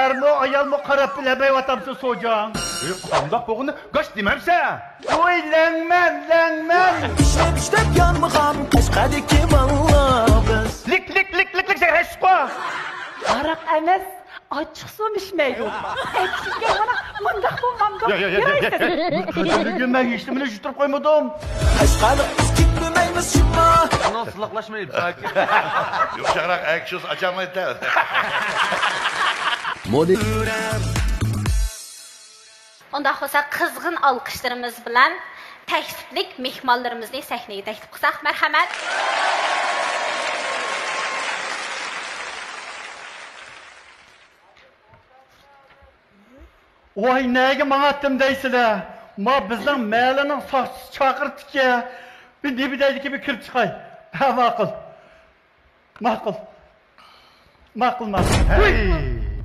Ermo ayalmo karab bilebey vatamsın soğucan. Kandak boğunu kaç dememse. Oy lenmen. İşlep yanmıqam kaşqadi kim anlamız. Lik sen heşko. Arak emes. Açıksın işmeydi. Eksikler bana mındak bu mandak. Kaçıncı gün ben hiç demine jütürüp koymadım. Kaşqalık biz gitmemeyimiz şımma. Ondan sılaklaşmayın. Yok şarak ayak şoz açamayın der. Modi. Ondan sonra kızgın alkışlarımız bilen tekliflik mihmallarımızın sahneyi teklif kısak merhamet. Oy neyge bana attım deysile. Ma bizden meylenin saçsız çakırdı ki. Bir dibi deydi ki bir kül çıkay. Ha makul.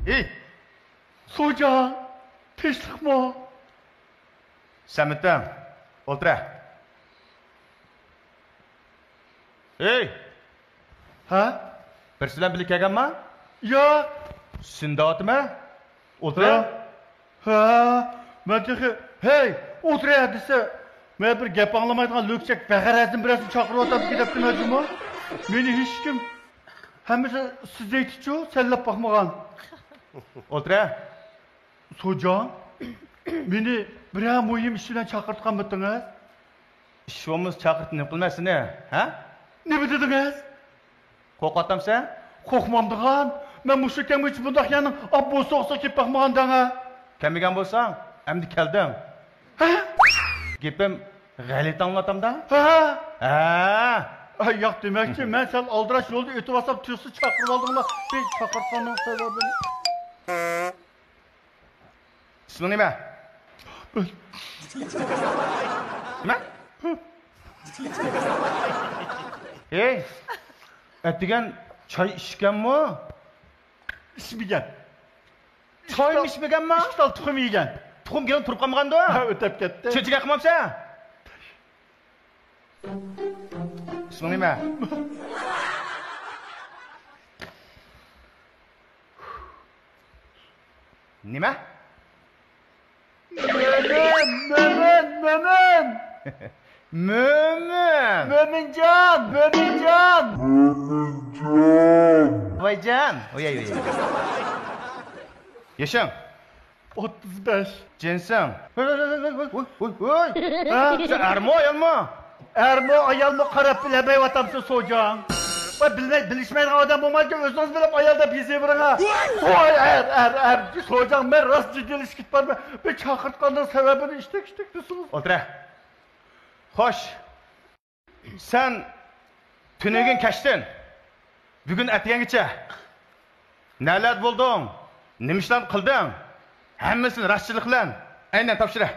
Hey. Soca, pişlik mi? Samet'im, oltıra. Hey. Ha? Persilen bilik yagan mı? Ya. Sindat mı? Oltıra. Ha, ben ki, hey, oturaya dese, ben bir gep anlamaydıgan lökçek, bəğərəzin birəsin çakırı atab gedəbdim həcuma. Meni hiç kim, həmişə sizə iticu, səlləb baxmağan. Oturaya. Socan, meni birə mühim işinə çakırtqan bitdiniz. İşimiz çakırtın, ne bilməsin, hə? Ne bitirdiniz? Qoqatam sən? Qoqmamdıgan, mən müşrikəm üç bundaq yanın, abbo soğusa kip baxmağan dana. Kemigen bolsan, emdi keldim. He? Gepim, gayret anlatam da. He? Yok demek ki, ben sen aldıraş yolda ötü basam, tüysüz çakırıp aldığımda bir çakırtmanın sebebini. İsmin ne be? Ben. Kime? Hey, ettigen çay içken mi? İçmigen. Çaymış mı gelme? İşte tukum yiyeceğim. Tukum gelin turup kalmağın da. Ha ötep gitti. Çocuk yakmam sen. İsmin ne mi? Ne mi? Mömin. Mömin. Mömincan. Vay can. Oy. Yaşam. 35. Cinsim. Oy. Sen ermo ayal mı? Ermo ayal mı karab bilebey vatamsın soğucan. Bilişmeyen adam olmaz ki özünüz bilip ayal da bizi vurun ha. Oy er. Soğucan ben rast ciddi ilişkit var mı? Bir çakırtkanın sebebini iştik diyorsunuz. Otura. Hoş. Sen tünüğün keçtin. Bugün etiyen geçe. Neler buldun? Nimişler kıldım. Hemmesin rastçılıkla. Aynen tapşıra.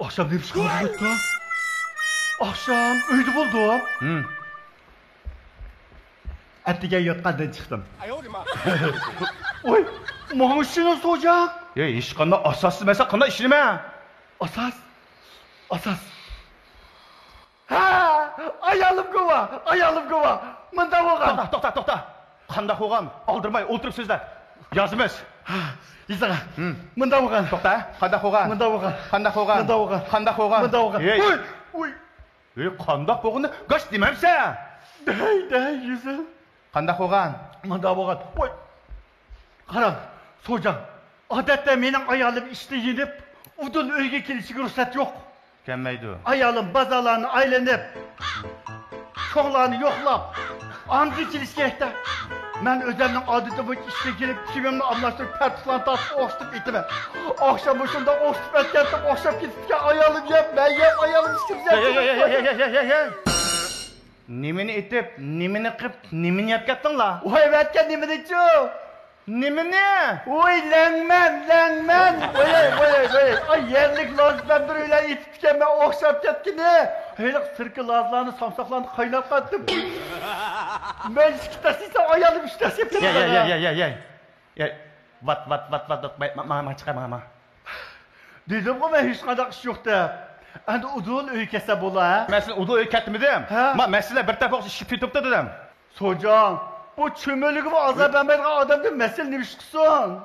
Akşam neymiş kaldı? Akşam öydü buldum. Ertegen yatkandan çıktım. Oy, mağın işi nasıl olacak? Ya iş kanına asasız mesela kanına işleme. Asas. Ha, ayalım kova. Mında boğaz. Tokta. Kandak oğan, aldırmay, oturup sözler. Yazımız. İzleyin. Mındak oğan. Tokta. Kandak oğan. Hey, kandak oğanı kaç demem sen. Dey, yüzüm. Kandak oğan. Mındak oğan. Oy. Karan, soğucan. Adette benim ayalım işte yenip, udun öge kilişi ruhsat yok. Kemmeydi o. Ayalım bazalarını aylanıp, çoğlarını yoklap, amca kilişi yekten. Ben özelden adeti bu işe girip kimimle anlaştık, pertlan tatlı oştup etime. Akşam başında oştup etkendim, akşam gittikçe ayalım yap, ben yap ayalım işimden. Hey. Nimini itip, nimini kıp, nimini yapkattın la. Oy etken nimini çoğu. Nimini? Oy lenmen. Oy. Ay yerlik lazımdan bir öyle itipken ben akşam getkini. Heylak sirki lazlarını, samsaklarını kaynat kattım. Ben işkitesiyse ayalım işkitesiyim. Yay. Vat. Mama çıkar mama. Dedim ki ben hiç kadar iş yok da. Hani udul öykese bola ha. Mesela udul öyketmedim. Mesela bir defa işi tutup da dedim. Socan, bu çömölüğü ve azap emredeki adamda mesele ne işkisin?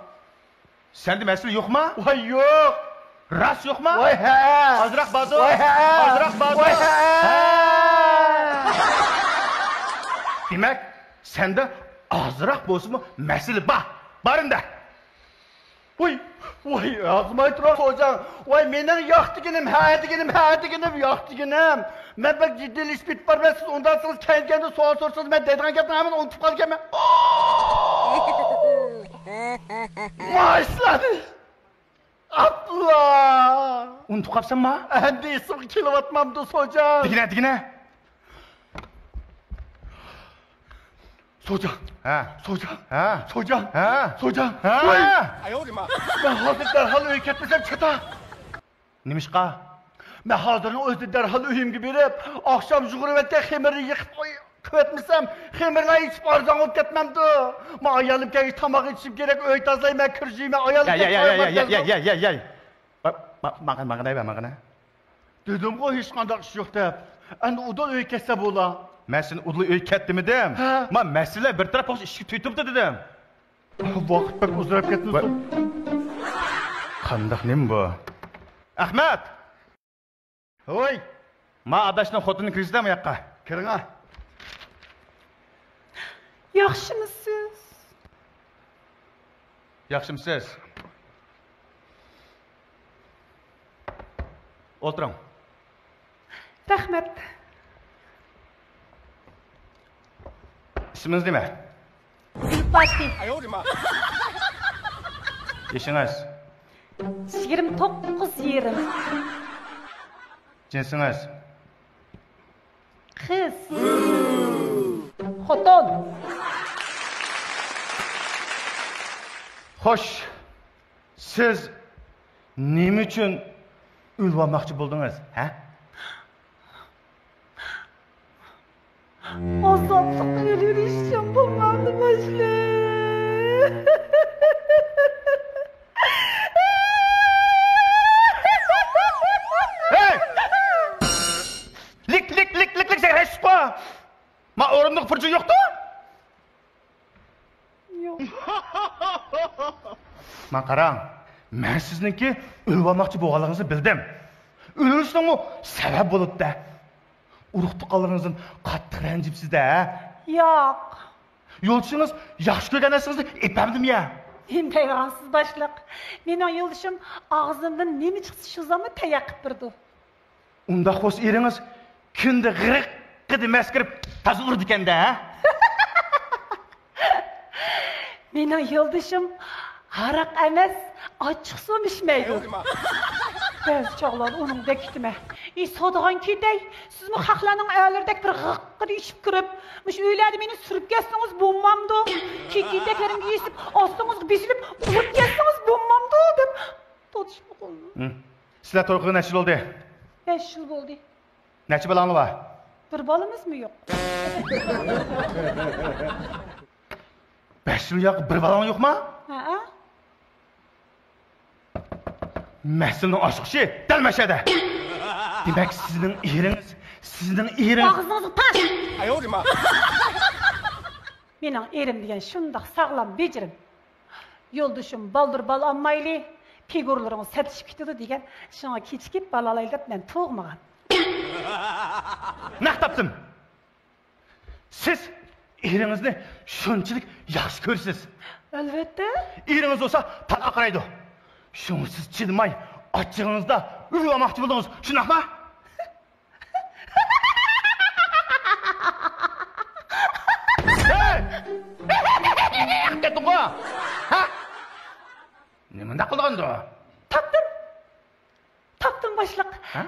Sende mesele yok mu? Vay yok. Rast yok mu? Vay he. Azrak bazı. Vay he. Azrak bazı. Vay he. Demek sende azrak bozu mu mesele bak. Barın da. Vay. Vay azmay durak hocam. Vay benden yaktı günüm, hayatı günüm, hayatı günüm, yaktı günüm. Ben bak ciddi ilişkit var, ben siz ondan sonra kendi kendine soğan sorsanız ben dediğine geldim hemen unutup kalırken ben. Vay isladı. Abla. Unutup kalsın mı? Hem de isim kilovatmam dost hocam. Digine, digine. Socan, socan, socan, socan. Ben hazır derhal öykü etmesem çata. Nimişka? Ben hazırın özde derhal öğüm gibi verip, akşam jugurvette hemeri yıkıp követmesem, hemerine içip arzan olup gitmemdi. Ben ayalıpken hiç tamak içip gerek öğü tazlayayım, ben kırcıyım, ben ayalıpken kaymak geldim. Yay. Bakın, bakın, bakın. Dedim ki hiç kandak iş yok deyip, yani o da öğü kesse boğla. Ben senin odlu öy kettim dedim. Ben mesele bir taraf olsun işi tüytüp de dedim. Vakit pek uzarıp gittim. Kandak ne bu? Ahmet! Oy! Ma adaşının hotunun krizde mi yakka? Kirin ha? Yakşı mısınız? Yakşı mısınız? Oturun. Rahmet. İsminiz değil mi? Zülfatih. Yaşınız? 29 yirmi. Cinsiniz? Kız. Hoton. Hoş. Siz neyim için ülvanmakçı buldunuz? He? Azaplık ölür işim bulmadı başlı. Hey! Lik sen respa. Ma orumluk fırçı yoktu? Yok. Ma karan, ben sizinki ülvanmakçı boğalığınızı bildim. Ölürsün mu sebep olup da. Uruqtuqalarınızın qattiq rəncibsiz də, hə? Yox. Yoldaşınız yaxşı görənəsiniz, əpəmdim ya. Həm təyğansız başlıq. Mənim yoldaşım ağzımdan nəmi çıxsa şu zaman təyəqib durdu. Onda xoş eriniz kündə qırıq qıdı məskirib taz urdu ikən də, hə? Mənim yoldaşım haraq əməz, açıq su içməydi. Bəzi çağlar onun da gitmə. Soğduğun ki dey, siz mi xalqlarının ayarlardaki bir gıqqır içip kırıp, öyledi beni sürüp geçsiniz, bulmamdı. Kekildeklerin giyisip, astınız, bisilip, vurup geçsiniz, bulmamdı, deyip, tutuşmak oldu. Sizler torkuğu neçil oldu? 5 yıl oldu. Neçil balanı var? Bir balımız mı yok? 5 yıl yok, bir balanı yok mu? Ha? Məhsilinin aşıqçı, dəl məşədə. Demək sizin iğriniz... Ağzınızı taş! Ayolima! Mənim iğrim deyən şundaq sağlam becerim. Yolduşum baldır bal almaylı, figurlarını sətişib gidiyordu deyən, şuna keçkib balalaydı, mən tuğmağam. Nəh tapdım? Siz iğrinizini şunçilik yaxşı görürsünüz. Əlbəttə. İğriniz olsa, tal aqraydı. Şunu siz çılmay, açığınızda ürvamakçı buldunuz. Şuna bakma. Hey! Yak dedin o! Ha? Nemin de kıldığındı o? Taptım başlık. Ha?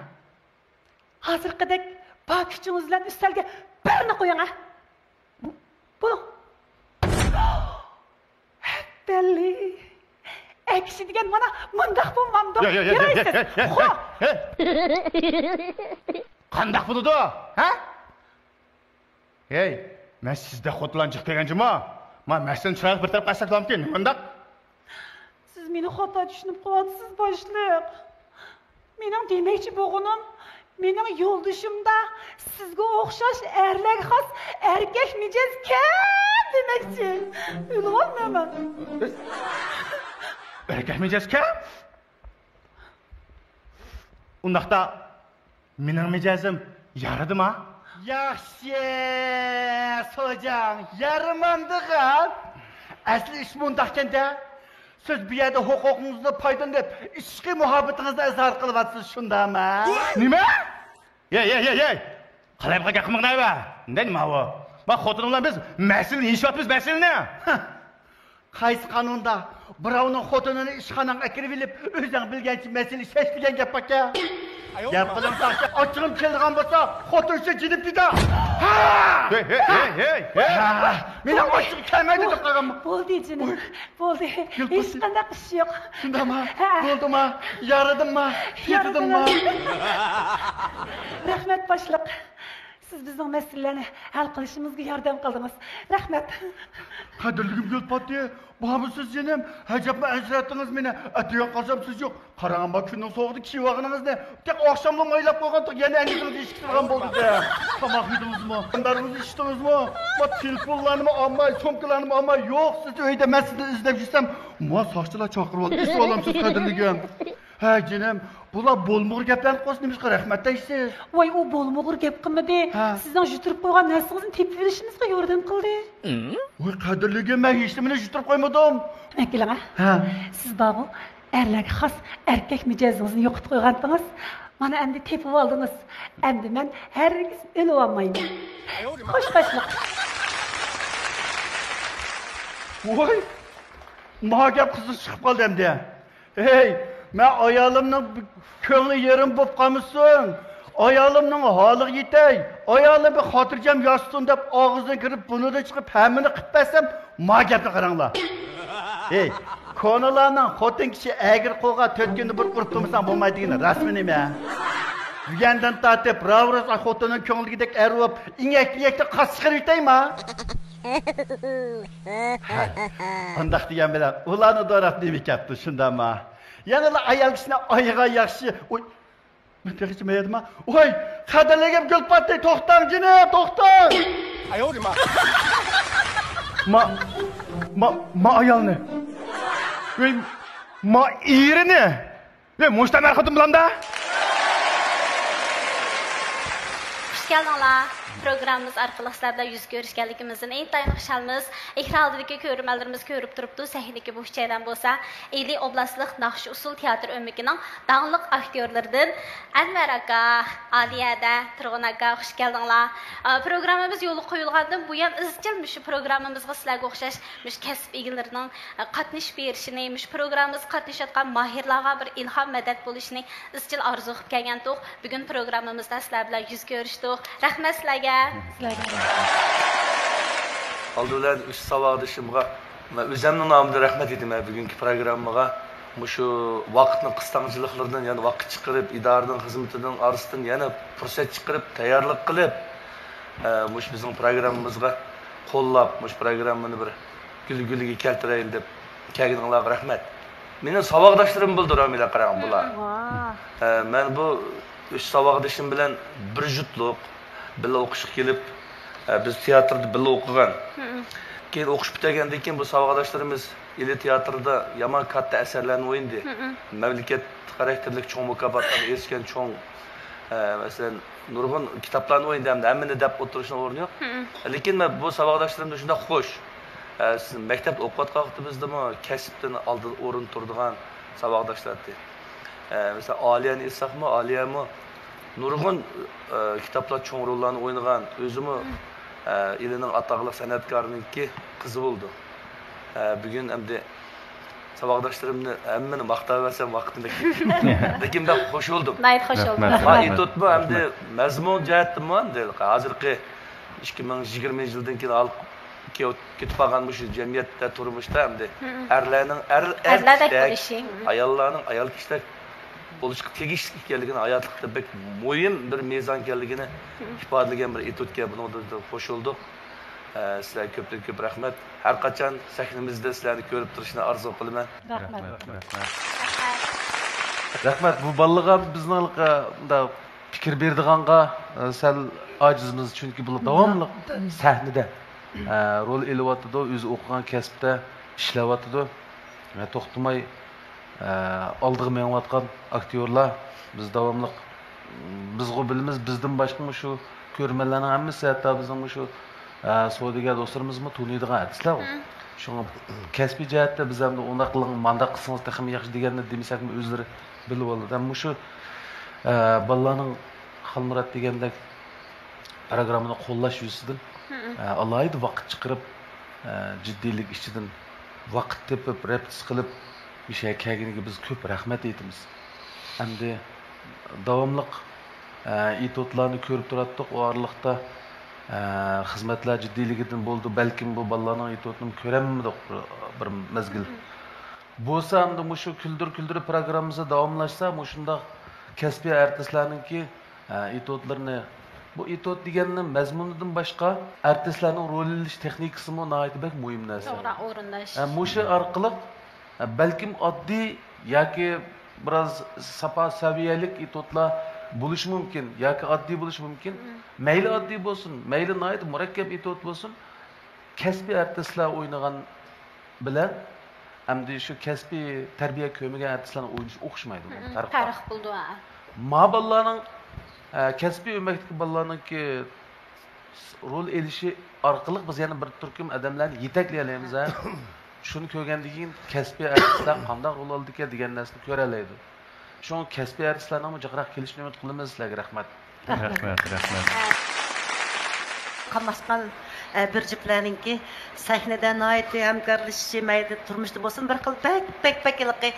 Hazır kadek, bak üçünüzden üstelge birini koyun ha. Bunu. Belli. Ekşi diyen bana mındak bulmamdı. Yeraysiz. Ho! Kandak buludu. Ha? Hey, ben sizde hotlancık gegencim ha. Ben senin çırağık bir taraf kaçsaklam ki. Mındak. Siz beni hotla düşünüp kovatsız başlık. Benim demekçi boğunum, benim yolduşumda sizge okşaş erlek has erkek mecez ken. demekçi. Ünvan hemen. Erkekmeyeceğiz ki? Ondakta benim mecazım yaradım ha? Yaxşı, hocam, yarmandıgan. Asli iş bundakken de söz bir yerde hukukunuzda paydan deyip işki muhabbetinizde izhar kılvatsız şunda ama. Nime? Yey. Kalay bırak yakınmak ne var? Ne nime o? Bak xotunumla biz meselini, inşaatımız meselini. Qaysi kanunda birovning xotinini ishxonaga kirib olib, o'zing bilgancha masala shashilgan gap aka. Gapqilim taqqa ochilib kelgan bo'lsa, xotincha jinib ketadi. Ha! Hey. Meni ochilib kelmaydi deb qolgan. Bo'ldi jinim. Bo'ldi. Hech qanday ish yo'q. Shundami? Bo'ldimi? Yaradimmi? Yetdimmi? Rahmat boshliq. Siz bizning meselelerini hal qilishimizga yordam qildingiz. Rahmat. Qadrligim Gulpati, babisiz jinim, ajabma ajratdingiz meni. Atiyoq qolsam siz yo'q. Qarag'amba kunning sovuqdi, kiyvog'ingizni tek oqshomdan o'ylab qo'ygan, yana angizni eshittirgan bo'ldi-da. Tomoq yedingizmi? Qandaringizni eshitdingizmi? Bu telefonlarni olmay, sumkalarni olmay, yo'q, siz uyda men sizni izlab yursam, men soqchilar chaqirib oldi. Esib olam siz qadrligim. Ha jinim, bular bolmuğur geplerini koysun demiş ki rahmetler işte. Vay o bolmuğur gep kılmadı. Sizden jütürüp koyduğun neslinizin tepki verişinizde yordam kıldı. Vay kadirliğim ben hiç demine jütürüp koymadım. Demek ki ha. Siz babu erlerge has erkek mücazinizin yokup koyduğunuz. Bana hem de tepki aldınız. Hem de ben herkes öyle olmayayım. Hoş başlık. Vay. Mahagap kızın çıkıp kaldı hem de. Hey. Men ayalımın köngü yerim bop kalmışsın. Ayalımın halı yetey. Ayalım bir hatırcam yastın deyip ağzını kırıp bunu da çıkıp hemini kıtbetsem mağabını kırınla. Hey, konularından hotun kişi ağır koğa tötkünü bir kurtulmuşsan bulmaydı yine resmini mi? Yügenden tatip, ravrasa hotunun köngü gidek eruvap, inek de kaskır yetey mi? Ondak diyen bile, ulanı doğrat demik yaptı şundan mı? Yanıla ayal kişine ayığa yakşı. Oy, ben tek içime yedim ha. Oy, kaderlerim gül patlayı, tohtan cine, tohtan. Ayol ma. Ma ayal ne? Ma iğri ne? Ve muştan erkatım bulam da. Hoş geldin la. Programımız arkadaşlarla yüz görüşkenlikimizin en dayanışalımız, ikraldaki körümelerimiz körüp duruptu, sahnedeki bu şeyden bolsa, Eli Oblastlık Nakşı Usul Teatr Ömrükünün dağınlık aktörlerinin Enver Aga, Aliye'de, Tırgın Aga, hoş geldinler. Programımız yolu koyulgandı, bu yan izcilmiş programımızda sizlerle okşaşmış kesip ilgilerinin katnış bir işini, programımız katnış etken mahirlığa bir ilham medet buluşunu izcil arzu edip gelgen. Bugün programımızda sizlerle yüz görüştük. Rahmet sizlerle. Aldılar üç sabah dışımga, özümün namına rahmet edim bugünkü programımıza. Bu şu vaktinin kıstancılıklarından yani vakit çıkarıp, idarının hizmetinden arasından yani fırsat çıkarıp, tayarlık kılıp, bu bizim programımızga kollap, bu programını bir gülü keltireyim deyip, kendinizlere rahmet. Benim sabahdaşlarım bulduram ile karan bular. Ben bu üç sabahdaşım bilen bir jutluk. Billa o'qishga kelib, biz teatrda billa o'qigan. Keyin o'qish bitagandan keyin bu savaqdoshlarimiz Eli teatrida yomon katta asarlarni o'yindi. Mamlakat xarakterlik cho'ng mukofotlarga erishgan cho'ng, masalan, nurg'un kitoblarni o'yindi hamda hammani deb o'tirishning o'rni yo'q. Lekin men bu savaqdoshlarimda shunda xo'sh, siz maktabda o'qiyotgan vaqtimizdami, kasbdan oldin o'rin turadigan savaqdoshlar deb. Masalan, Aliyani esaqmi, Aliyami Nurg'un kitaplar çoğun rollarını oynayan, özümü ilinin atağlı sanatkarınınki kızı oldu. Bugün hem de sabahdaşlarımın emmini maktab etsem vaktinde gittim. Lekin ben hoş oldum. Nayet hoş oldum. Ha iyi tutma hem de mezmun cahettim ben de. Hazır ki 2020 yıldan ki alıp kitaplanmış cemiyette turmuştu hem de. Erlerinin erkek, ayallarının ayal kişiler oluşuk tegiş geldiğini, hayatlıkta pek mühim bir mezan geldiğini ifadeleyen bir etütke bunu da hoş oldu. Sizlere köp rahmet. Her kaçan sahnimizde sizlerini görüp duruşuna arzu kılman. Rahmet. Bu ballığa bizden da fikir verdiğinde sen acizimiz çünkü bu devamlı sahnede. rol elvatıdı, öz okuyan kesipte işlevatıdı. Ve toxtumay aldığı menvatkan aktörler, biz devamlı, biz bilimiz, bizden başka şu görmelerin hemisi, hatta bizim şu Suudiga dostlarımız mı tunuyduğun adıslar o. Şuna kesbi cihette biz hem de ona kılığın mandak kısınız takımı yakışı diğerine demişsek mi özleri bilip oldu. Ama şu Ballanın Halmurat diğerindeki programını kollaş yüzüdün. Allah'ıydı vakit çıkarıp, ciddilik işçiden vakit tepip, reptis kılıp bir şey kegini biz köp rahmet etimiz. Hem de davamlık itotlarını körüp durattık o aralıkta. Hizmetler ciddilikten buldu. Belki bu ballanın itotunu köremmedik bir mezgil. Bu sandım bu şu Küldür Küldür programımıza devamlaşsa, bu şunda kesbi erteslerinin ki itotlarını bu itot diğerinin mezmunundan başka erteslerinin rolü teknik kısmı ona ait bir mühim nesi. Bu şu arkalık belki adli ya ki biraz sapa seviyelik itotla buluş mümkün, ya ki adli buluş mümkün. Meyli adli olsun, meyli naydı, mürekkep itot olsun. Kesbi ertesler oynayan bilen, hem de şu kesbi terbiye kömüge ertesler oyuncu okuşmaydı. Tarih buldu ha. Ma ballarının, kesbi ömekteki ballarının ki rol elişi arkalık biz yani bir türküm adamların yetekleyeleyimiz ha. Şunu kögendiğin kesbi ertesler kandak rol aldık ya diğer nesini köreleydi. Şu an kesbi erteslerine ama cıkırak gelişini ümit kılımız sizlere rahmet. Rahmet. Kamaskan bir ciplerinin ki sahneden ait hemkarlışı meyde durmuştu olsun. Bir kıl pek ilgi.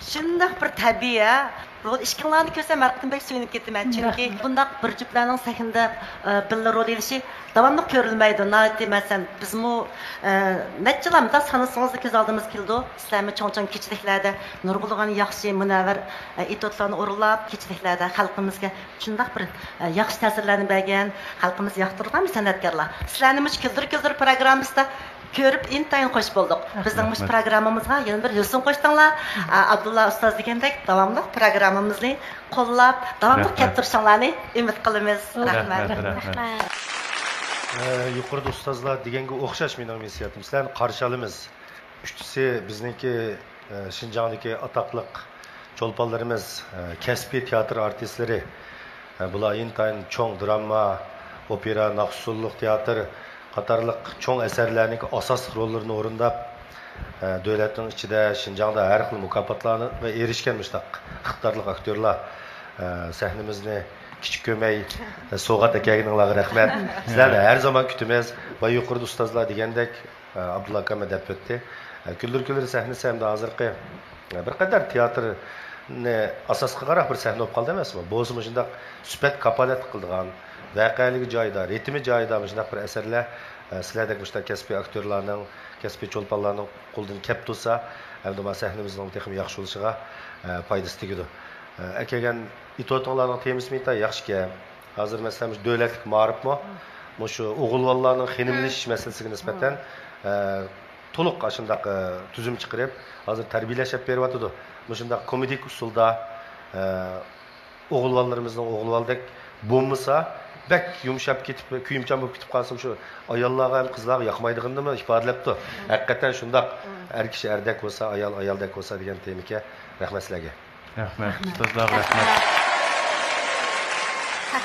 Şundan bir tabi ya. Rol işkinlerini görsem artık pek suyunup gittim. Çünkü bundan bir ciplerinin sahnede bir rol ilişi devamlı görülmeydi. Naiti mesela bizim o netçilerimizden sanırsınızda göz aldığımız kildi. İslami çoğun keçiliklerde nurgulağın yakışı, münevver itotlarını orulab keçiliklerde halkımızda şundan bir yakış təsirlerini belgen halkımız yaktırılan bir sanatkarlar. İslam'ın Küldür Küldür programımızda görüp intayın hoş bulduk. Bizden bu programımızda yeni bir yüzün koştanlar. Abdullah Ustaz dikendek devamlı programımızı kollab, devamlı kettirşanlarını ümit kılımız. Rahmet. Yukarıda ustazlar dikenge okşaş mıydı mesiyatım? Sizlerin karşılığımız. Üçtüsü bizdeki Şincan'daki ataklık çolpalarımız, kesbi tiyatro artistleri. Bula intayın çoğun drama, opera, naksulluk tiyatro, Qatarlıq çoğun eserlerinin asas rollerini orundap, devletin içi de Şincan'da her kıl mükafatlarını ve erişkenmiştik. Xıqtarlıq aktörler sahnimizni küçük kömeyi soğat ekeğinliğe rahmet. Sizlerle her zaman kütümüz ve yukarıda ustazlar digendek Abdullah Akam edep etti. Küldür Küldür sahnesi hem de hazır ki bir kadar tiyatro asas kılarak bir sahne olup kaldı demez mi? Bozmuşundak süpet kapalet kıldıgan. Vaqealigi joyida, ritmi joyida bu bir eserler sizlerdek bu kesbi aktörlerinin, kesbi çolpanlarının qo'ldan kelib tursa, hamda sahnimizning texim yaxshi bo'lishiga foydasi tegadi. Akagan itoatlarning temismita yaxshi. Hozir masalan davlatlik ma'rifmi? Mushu o'g'ilvonlarning xinimlish masalasiga nisbatan to'liq shunday tuzum chiqarib, hozir tarbiyalashib beryotdi. Mushunday komedik usulda o'g'ilvonlarimizning o'g'ilvaldek bo'lmasa bek yumuşap gitip kuyumçam bu gitip kalsam şu ayallığa hem kızlar yakmaydığında mı ifadelepti. Hakikaten şundak kişi erdek olsa ayaldek olsa diyen temike rahmetliğe. Rahmet. Ustazlar rahmet.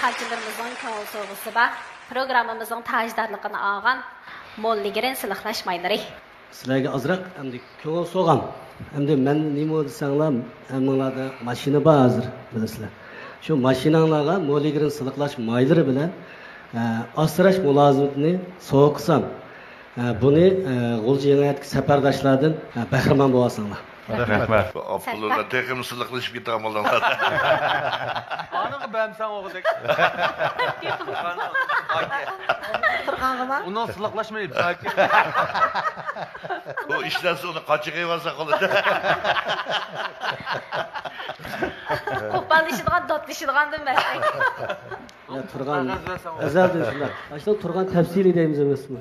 Hakkılarımızın konsolosluğu var. Programımızın tajdarlıkını ağan molligirin silahlaşmayları. Sizlerge azrak hem de konu soğan hem de ben neyim oldu sanla hem onlarda maşine bağızdır bilirler. Şu maşinalarla molligirin silahlaşmayları bile asraş mülazimini soğuksan. Bunu Gülciyeng'e seferdaşlardan bahraman boğasanlar. Abdullah tekim silahlaşıp git amalanlar. Anıgı ben sen oğuduk. Ondan silahlaşmayıp sakin. O işten sonra kaçıkayı varsa kalır. Kopalışıdığan, dotlışıdığandım ben. Ya Turgan, özel dönüşümler. Aşkım Turgan tepsil edeyim zemesini.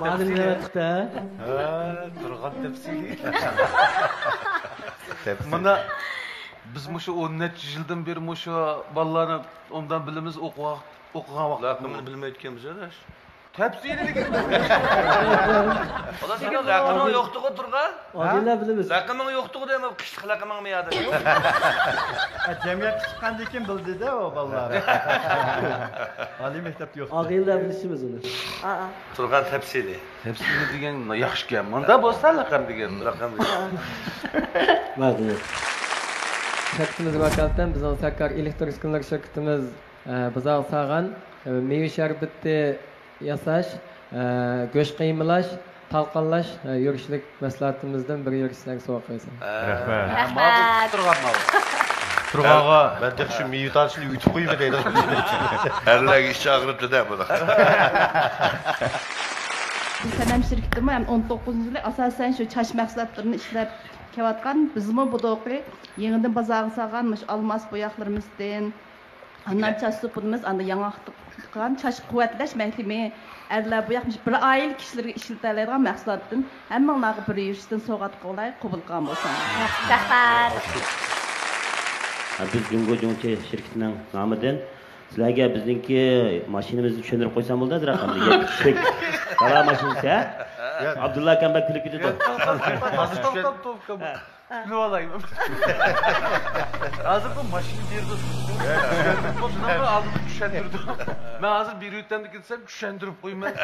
Mahalleyle yaptık da ha. Turgan tepsil. Bunda biz muşu 10 yıldan beri muşu ballarını ondan bilimiz okuğan vaktimiz bilmeyken bize de. Tepsiyle gitti. O da senin rakımın yoktuğu durga. Adıyla biliriz. Rakımın yoktuğu da ama kışlık rakımın mı yadı? Cemiyet kışlıkkandı kim bildi de o vallahi. Ali mektepte yoktu. Adıyla bilişimiz onu. Turgan tepsiyle. Tepsiyle diyen yakış gelmem. Da bozsa rakam diyen. Rakam diyen. Vazgeç. Şirketimiz vakaltten bizden sakar elektrik kınlık şirketimiz bizden sağan meyve şerbeti yasaş, göç kıymalaş, talqanlaş yürüyüşlük mesleğimizden bir yürüyüşlükten soğuk olsun. Rahmet. Mağdur Turgan mağdur. Turgan'a ben de şu meyve tanışını ütü koyayım dedim. Herler iş çağırıp dedim bunu. Selam şirketimi 19. yılı asasen şu çaş mesleğimizden işler. Kevatkan bizimle bu doğru yeniden bazağı sağlanmış almas boyaklarımızdan anlar çaş süpürümüz anı yanaktıkkan çaş kuvvetleşmekli erler boyakmış bir aile kişileri işletelerden mehsulattın hem onları bir yürüyüşten soğuk kolay kubulkan olsun. Biz Jungo Jungo şirketinden namıdın sizlerge bizimki maşinimizi çöndürüp koysam oldu rakamlı yetiştik kara maşinisi ha? Abdullah Kambak külük gidiyor. Hazır top kabuk. Ne olayım? Hazır bu maşini bir dostum. Şöndürüp olsun ama aldım küşendirdim. Ben hazır bir yürüyütten de gitsem küşendirip koyayım ben.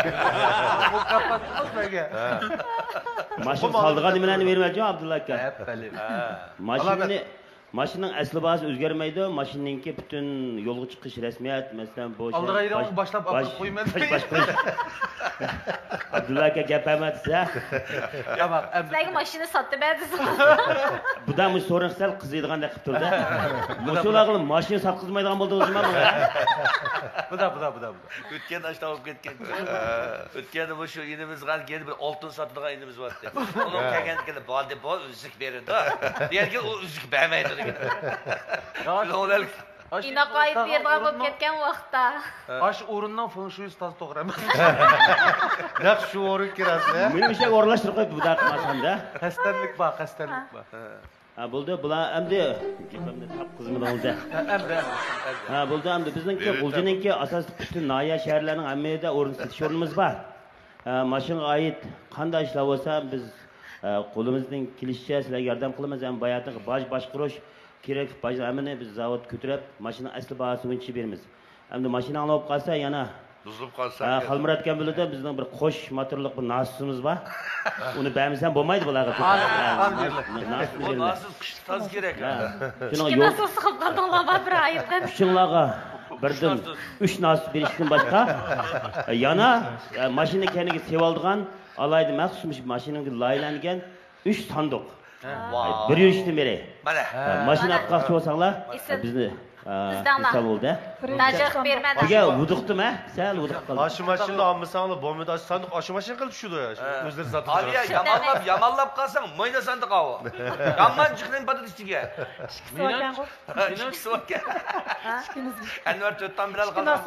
O kapatmaz belki. Maşin saldığa nimelerini vermeyeceğim Abdullah Kambak. Hep belim. Maşinini... Maşının əsli bazı özgərməydi, maşininki bütün yolu çıxış rəsmiyyət, məsələn, boş... Aldığa irəmək başlap abdıq qoymadı. Baş. Abdullah ki, gəpəmədisə. Ya bak, əmdə... Sizləki maşini sattı, bədisə. Bu da mı sorun xəl qızı yediğən də qıptırdı. Məsul ağılım, maşini sat qızmaydıqan buldu o zaman. Bu da. Ötkən açda olub getkən. Ötkən bu şu inimiz qan, yeni bir oltun satdıqan inimiz var. Onun kəgəndikini baldi bol üzük verir. Deyər ki, o üzük bəməydi. İna kayıp bir yerden bulup gitken vaxtta. Aş uğrundan fınşuyuz tas doğramaz. Bak şu uğrun kirası. Benim işe uğurlaştır koyup bu dağıtma aşamda. Hastanelik bak, hastanelik bak. Ha buldu, bula emdi. Cipemde tap kızımı da buldu. Ha buldu emdi. Bizden Gulcan'ınki asas bütün naya şehirlerinin amiyede uğrun satışlarımız var. Maşın ait kandaşla olsa biz... Kolumuzdan kilişçe sizler yardım kılmaz hem bayatlık baş kuruş kirek baş emine biz zavut kütürüp maşının aslı bağısı için birimiz hem de maşını alıp kalsa yana buzulup kalsa Halmurat Kembil'de bizden bir koş matırlık bir nasımız var onu beğenmişsen bombaydı bu lağıtı o nasıl kış taz gerek çünkü nasıl sıkıp kaldın laba bir ayıptan üçün lağı birdim üç nasıl bir işten başka yana maşını kendini sevaldıgan alaydı məxsusmuş maşının laylangan 3 sanduq. Bir yürüşdün beri. Maşın apqaqçı olsanlar bizni misal oldu. Najıq vermədi. Aga vuduqdum ha? Sən vuduq qaldın. Aşı maşını almasanlar bomida sanduq aşı maşını qılıb düşürdü. Özləri satdı. Aliya yamallab qalsan moyna sanduq avu. Qamman çıxdın patatisiga. Minut. Minut. Anvar çötdan bir al qaldı.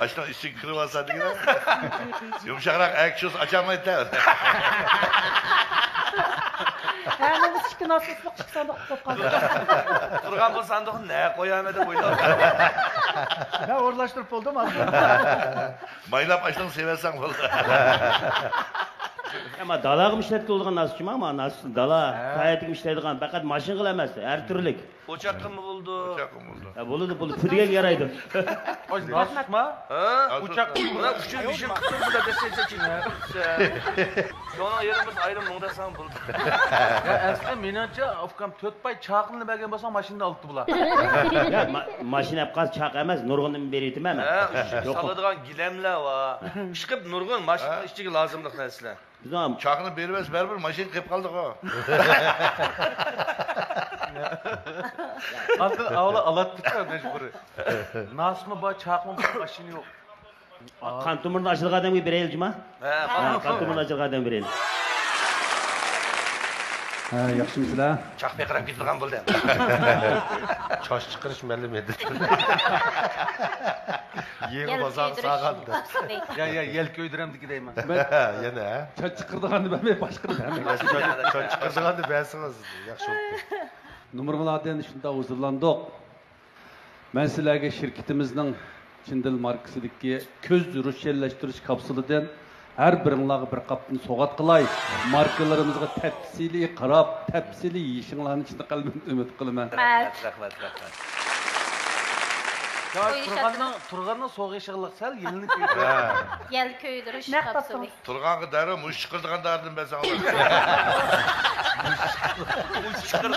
Aşkın işin kırılmasa değil mi? Yumuşakarak ayak şusu açamayın değil mi? Hemen işin asılsızlık şu sandık kopardı. Turgan bu sandığı ne koyamadı buydu? Ne uğurlaştırıp oldu mu aslında? Maylap aşkını seversen oldu. Ama dalağım işletki olduğun nasıl kim ama nasıl dalağa tayyatım işletken fakat maşın kılamazdı her türlük. Uçakı mı buldu? Buldu. Püdüğe yaraydı. Nasıl mı? Uçakı mı? Ulan uçun düşün kısır burada destek seçin ya. Sonra yerimiz ayrı mıngda sana buldu. Ya aslında minatçı afkam tötbay çağını belki basan maşını da alıptı bula. Ya maşını yapkaz çağ emez. Nurgun'un bir eğitimi hemen. Saladığan gilemle var. Şıkıp Nurgun maşının işçi lazımlık nesle. Çağını vermez berber maşin kep kaldık o. Aslında ağla alattıklar mecburi. Nasıl mı bak çağımın maşini yok. Kantumur'un açılık adamı bir elcim ha? Kantumur'un açılık adamı bir elcim. Yakışım sizler. Çak bekirem gidiyorken buldum. Çaş çıkırış mellum edin. Yeni bazar sağandı. Ya yel köydüremdi gideyim ben. Yine he. Çaş çıkırdıkandı ben başkırdım. Çaş çıkırdıkandı ben sınız. Yakışım. Numarımın adını şimdi huzurlandık. Ben sizlerge şirketimizden Çindil markasındaki köz Rusçeleştiriş kapsılıdan her birinlere bir kapını soğat kılay. Markalarımızı tepsili, karab, tepsili yiyişinlerin içinde kalmamın ümit kılman. Turgan'ın soğuk yaşıqlıq sel yelini köydür. Yel köydür, iş kapsılı. Turgan'ı dərə, müşkırdıqan dərdim ben sana. Müşkırdıqan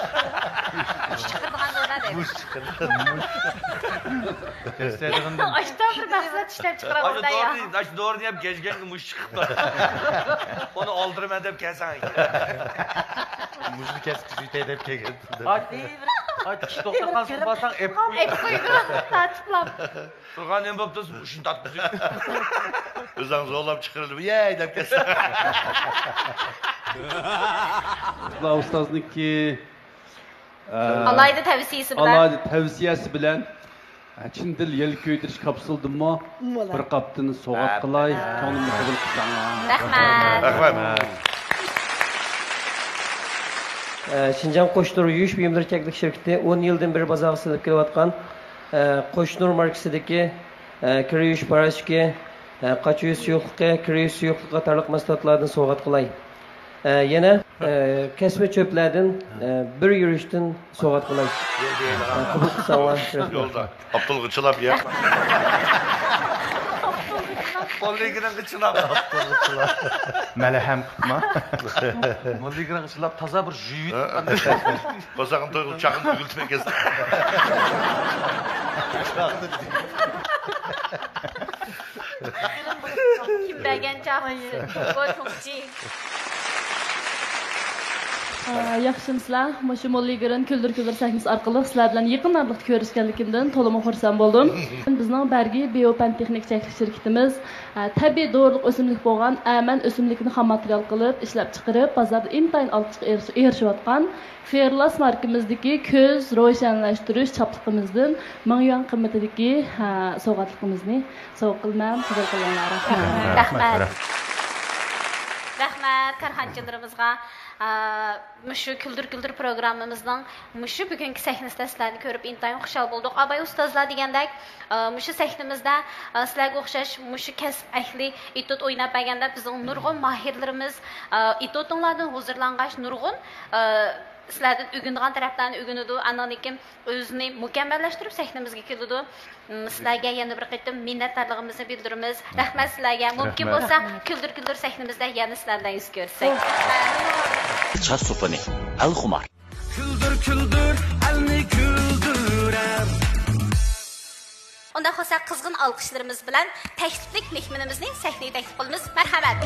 da ne? Müşkırdıqan. Açıdan bir məqsəd işləb çıxıram orada ya. Açı doğru deyəm, gecgən müşkırdıqan. Onu aldırım ədəb kəsən. Müşkırdıqan kəsək ədəb kəgədim. Açı Açık doktor kansız basan ep koydu. Ep koydu. Tatıklam. Turgan en babdasın. Uşun tatlısı. Özden zorlam çıkarıldım. Yeee de kesin. La ustaznınki... Alaydı tavsiyesi bilen. Alaydı tavsiyesi bilen. Çindil yel köydürüş kapsıldım mı? Bir kaptını soğuk kılay. Konumu kabul kutlanan. Rahmet. Şinjan Qo'shtur Yuyuş Buyumlarchilik şirketi 10 yıldan beri bazarga singib kelayotgan Qo'shtur markasidagi kirish parasiki, qachoq suyuqliqqa, kirish suyuqliqqa qatorliq mahsulotlarni sovg'a qilay. Yana kasma cho'plardan bir yurishdan sovg'a qilay. Yo'lda Abdulga chilab ya. Molligini qıçılab, Abdulga chilab. Malham qıpma. Molligini qıçılab taza bir jüyüt. Qozağın toyğul çağın dügültmə kəsdi. Kim bəgən çağısı, qoçuqçi. Yaxşımsızlar, məşə Molligini Küldür Küldür səhifəsi arqılıq sizlər bilan yaqinlarlıq görüşkənlikimdən to'liq xursand bo'ldim. Bizning Bergi Biopan Texnik Çəklik şirkətimiz tabiiy doğruluq o'simlik bo'lgan aman o'simlikni ham material qilib ishlab chiqarib, bozorda intayin olib erishayotgan Fairlas markamizdagi ko'z ro'yxanlashtirish chapligimizdan 1000 yuan qimmatidagi sovg'atligimizni sovg'a qilmam, qabul qilganlar uchun rahmat. Rahmat karxonchilarimizga. Müşü Küldür Küldür programımızdan müşü bugünkü sahnesinde sizlerle görüp intayın hoşal bulduk. Abay ustazlar degende müşü sahnemizde sizlerle hoşlaş müşü kesip ehli itot oynayıp degende bizim nurgun mahirlerimiz itotunlardan huzurlanğaş nurgun sizlerden ügündüğün taraflarını ügünüdü. Ananikim özünü mükemmelleştirip sahnemiz kilidü. Sizlerle yeni bir kıtım minnettarlığımızı bildirimiz. Rahmet sizlerle. Mümkün olsa Küldür Küldür sahnemizde yeni sizlerden yüz görsek. Çar sopani, el kumar. Küldür küldür, elini küldürer. Ondan sonra kızgın alkışlarımız bilen tekliflik mehminimizin sehneyi teklif olumuz. Merhamet.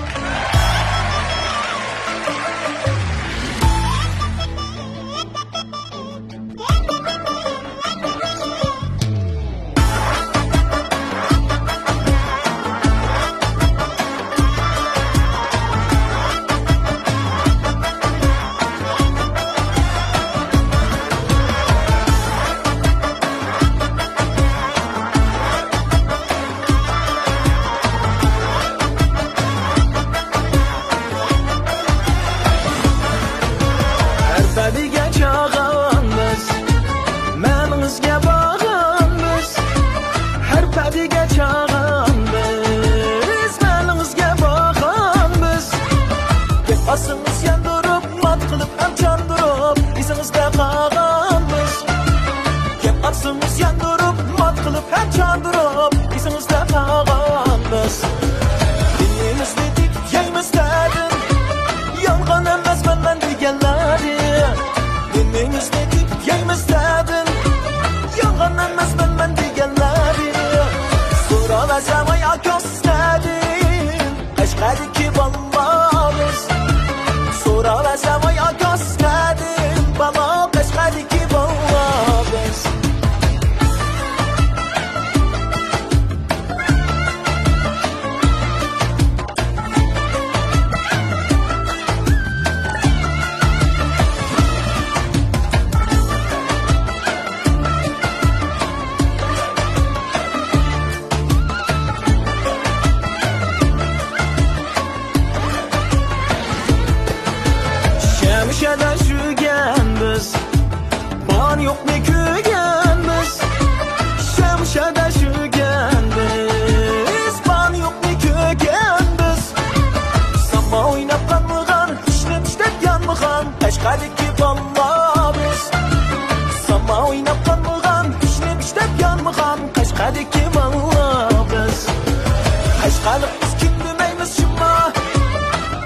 Kalıpız kütmemeymiz şımma,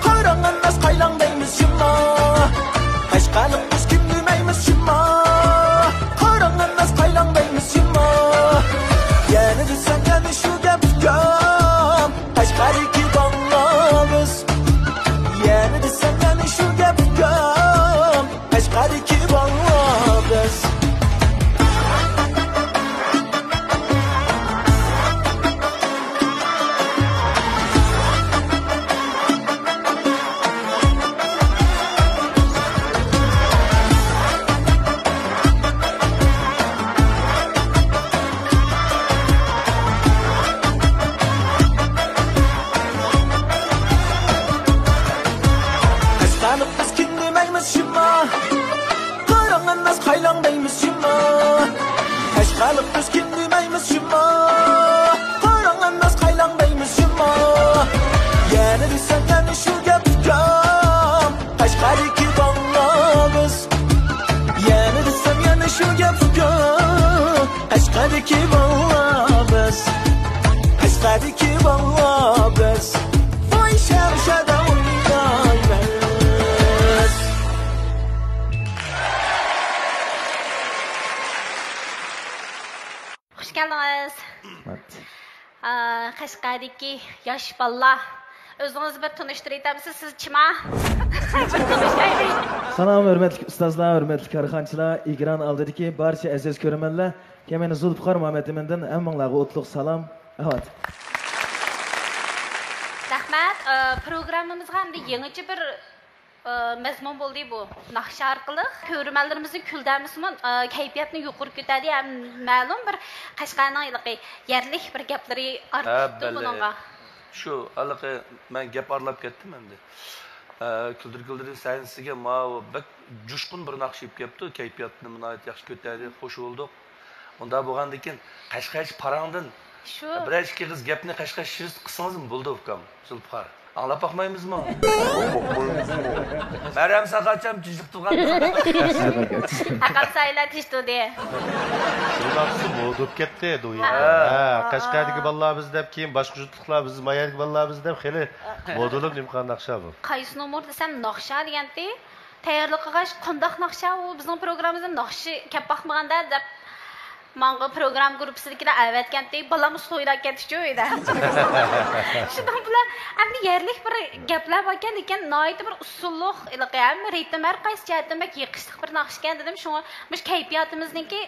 karangandas kaylandaymiz şımma. Kaç kalıpız kütmemeymiz şımma, karangandas kaylandaymiz şımma. Yani düzen yani şu gepkam, kaç karı ki banlamız. Yani düzen yani şu gepkam, kaç karı ki banlamız. Kalıpız kütmemeymiz şımma, karangandas kaylandaymiz şımma. Kaç kalıpız kütmemeymiz şımma, karangandas kaylandaymiz şımma. Yani düzen yani şu gepkam, kaç karı ki banlamız. Yani düzen yani şu gepkam, kaç karı ki banlamız. Kaç karı ki banlamız. Vay şerşada oynayamız. Hoş geldiniz. Qashqadagi yaş balla. Özünüz bir tanıştıraytamsız siz çima. Salam hörmetli ustazlar, hörmetli karxançılar, İgran aldidiki barcha aziz ko'rmanlar. Kemeni Zulfiqor Muhammadimindan hammanglarga o'tliq salam. Evet. Rahmat, programımızga yangicha bir mezmun bo'ldi bu. Naqsha orqali ko'rmanlarimizning kuldamisimon kayfiyatni yuqori ko'tardi ham ma'lum bir Qashqarning iliqi yerlik bir gaplari ortdi buningga. Shu iliqi men gap arlab ketdim endi. Küldür küldür sahnasiga ma'lum jushqun bir naqsha yib kelibdi, kayfiyatni munoyat yaxshi ko'tardi, xush bo'ldik. Unda bo'lgandan keyin Qashqarch parangdan shu bir ikki qiz gapni Qashqarchiz qilsangizmi bo'ldi ukam, Zulfiqor. Anlap bakmayımız mı? Meryem Sakaçam çocuk tuğan. Akap sayılar çizdi diye. Şunaksı boğdup gitti duyu. Kaşkaydık vallahi biz de kim başkucutlukla biz mayadık vallahi biz de hele boğdulup nimkan nakşa bu. Kayısın umur desem nakşa diyenti. Tayarlık kaç kondak nakşa o bizim programımızın nakşı kapak mıgan da da. Manga program grupsidikida alvat kentdagi balamiz to'ylab ketishdi edi. Shundan bular endi yerlik bir gaplar bo'lgan ekan, noyat bir usulliq iliqi ham ritm har qaysi jihatdan yiqishliq bir naqsh ekan dedim. Shunga biz kayfiyatimizniki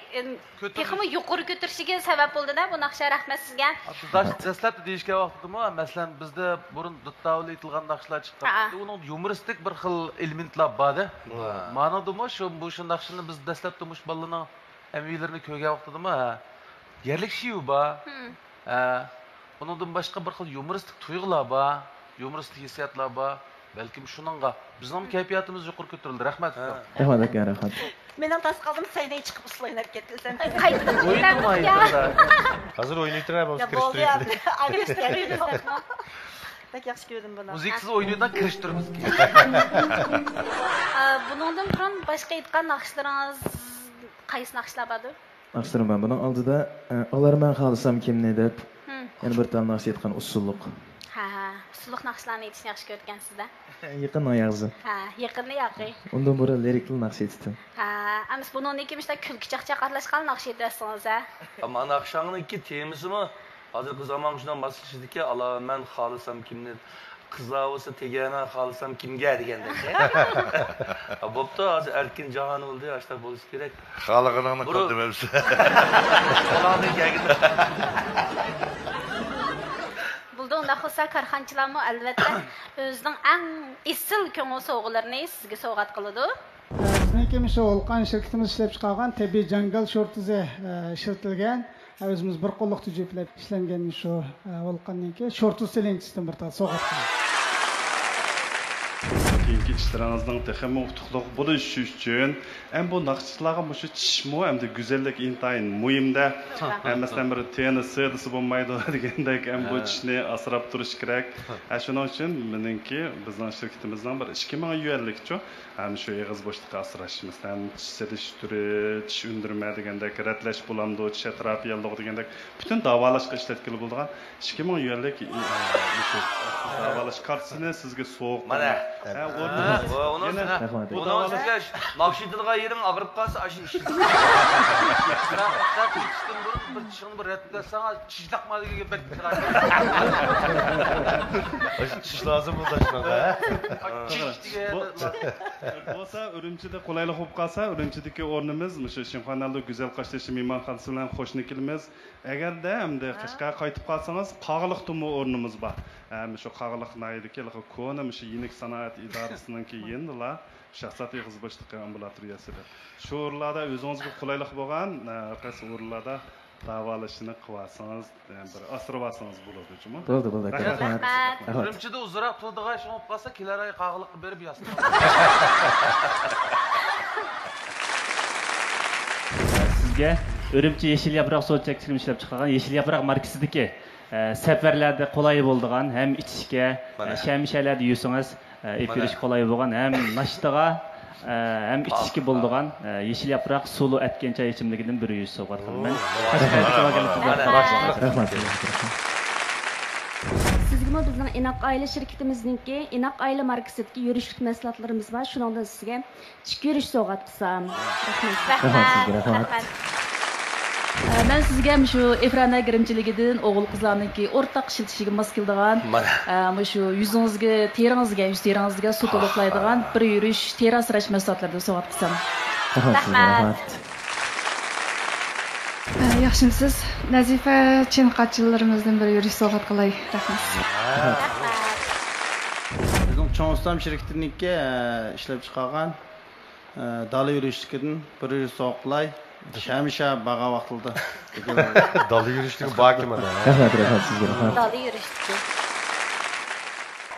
texmi yuqori ko'tarishiga sabab bo'ldi-da bu naqsha, rahmat sizga. Siz dastlab deyishgan vaqtdimi, masalan bizda burun duttavli aytilgan naqshlar chiqqan. Uning yumoristik bir xil elementlar bor-da. Ma'nodimi shu bu shu naqshini biz dastlab turmush ballana emvilerini köyge vaktadım ha. Yerlik şiyu ba. Onundan başka bir kıl yumoristik tuyğla ba. Yumoristik hissiyatla ba. Belki şunanga. Bizden keyfiyatımız yukarı götürüldü. Rahmet. Rahmet akıya rahmet. Menden tas kaldım sahneye çıkıp ıslayıp getirsen. Kayıtlı oynamayın. Hazır oynayıp abi. Ya bol ya. Arkadaşlar. Pek yaxşı gördüm bana. Müziksiz oynuyordan kırıştırırız. Bunundan sonra başka etkan nakışlarınız qaysi naqshlar bor? Naqshlarni men buning oldida olarman xohlasam kimni deb. Yana bir tam naqsh aytgan usulliq. Ha, usulliq naqshlarni aytishni yaxshi ko'rgansizda. Yaqin oyog'iz. Ha, yaqinni yaqin. Undan bora lirikli naqsh aytdim. Ha, amis buningdagi mishda kulki chaqchaq aralashgan naqsh aytasiz ha. Ammo naqshingizki temisimi? Hozirgi zamon shundan bahslashdiki, olarman xohlasam kimni qizlar bo'lsa tegana xohlasam kimga degandek. Bo'pti, hozir erkin jahon bo'ldi, yoshlar bo'lish kerak. Xalqingni qildim o'zi. Xalqning yagida. Bulda unda xusa karxonchilarmi albatta o'zining eng isil ko'ngil sovg'alarini sizga sovg'at qiladi. Bizning Olqon shirkatimiz ishlab chiqargan tabiiy jangal shortizi ishlatilgan o'zimiz bir qo'lliq tujib ishlangan shu Olqonniki shortiz selinchisidan bir taqsim sovg'at qildik. işlerinizin tekimi utukluk buluş için hem bu nakışçılara muşu çişmu hem de güzellik intayın mühim de hem mesela bir tiyana sığdısı bulmaydı degende hem bu çişini asırap duruş gerek. Şunun için benimki bizden şirketimizden bir 2000 yıllık çok hem şu yığız boşluk asırlaşımız hem çiş seriş türü, çiş ündürme degende retleş bulamdı, çiş eterapi yaldığı degende bütün davalaşık işletkili bulduğun 2000 yıllık davalaşık kartısını sizge soğuk. Mana. Onun sana. Onun sana. Nakşidilga yerim ağırıp kalsa aşın işittim. Sen işittim bunu bir çığını bir reddile sana çişlakmadı gibi bekliyorlar. Çiş lazım bu taşına. Çiş diye. Olsa örümcüde kolaylık hop kalsa örümcüdeki ornumuz Şimxonalda güzel kaşlaşım iman kalsın lan hoşnikilimiz. Eğer de hem de kışkaya kayıtıp kalsanız kağılıktı mı ornumuz var. Şu kağılık naydaki konumu yenik sanat idarasının ki yendiler. Şahsatı kızbaşlık ambulatoriyası. Şu uğurlarda özünüzde kolaylık boğan, kısa uğurlarda davalışını kıvarsanız, bir asırvasanız bulurdu. Cuma. Buldu, buldu. Örümçüde uzara tutulduğu için olmasa kilerayı kağılık verip yasın. Sizge örümçü yeşil yaprak soğutacak film işlep çıkarken yeşil yaprak markesideki seferlerde kolay bulduğun hem içişke, şemişelerde yiyorsunuz, epiriş kolay bulduğun hem naştığa hem içişki bulduğun yeşil yaprak sulu etken çay içimdekinden biri yüz soğuttum ben. Sizgeme bizden Inak Aile şirketimizdeki Inak Aile markesideki yürüyüşlük meslatlarımız var. Şundan sizge çık yürüyüş soğutsam. Ben sizge şu ekrana girimçiligidin oğul kızlarınki ortak işletişige maskildağan, şu yüzünüzge, yüz teranızge su toluklaydıgan bir yürüyüş teras raş mesatlarda soğat kısam. Yaxşımsız, Nazife Çin kaççılarımızdan bir yürüyüş soğat kılay. Bizim Çoğustam şirketinki işlep çıkagan dalı yürüyüşlükidin bir yürüyüş soğat kılay. Şemişe bağa vaxtıldı. Dalı yürüyüştük baki mı? Dalı yürüyüştük.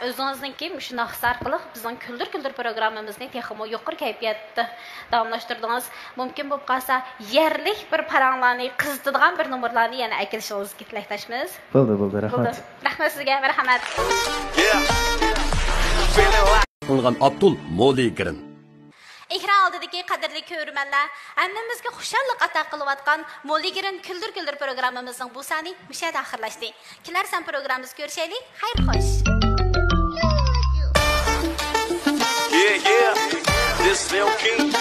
Özünüzden ki, şu naxsarqılıq bizden Küldür Küldür programımızın teximi yuqur kayfiyatda davamlaştırdığınız mümkün bulup qalsa yerlik bir paranlarını, qızdıdığan bir numurlarını yana akilişiniz kitləkdaşımız. Buldu, rahmet. Rahmet sizge, merhamet. Bulgan Abdul Molikirin. İkra aldıdaki kaderli köğürmenler, emmemizge hoşallık atak kılıvatkan Moligir'in Küldür Küldür programımızın bu sani müşahede ahırlaştı. Kilersen programımız görüşeli, hayır hoş. Yeah, yeah, this little king.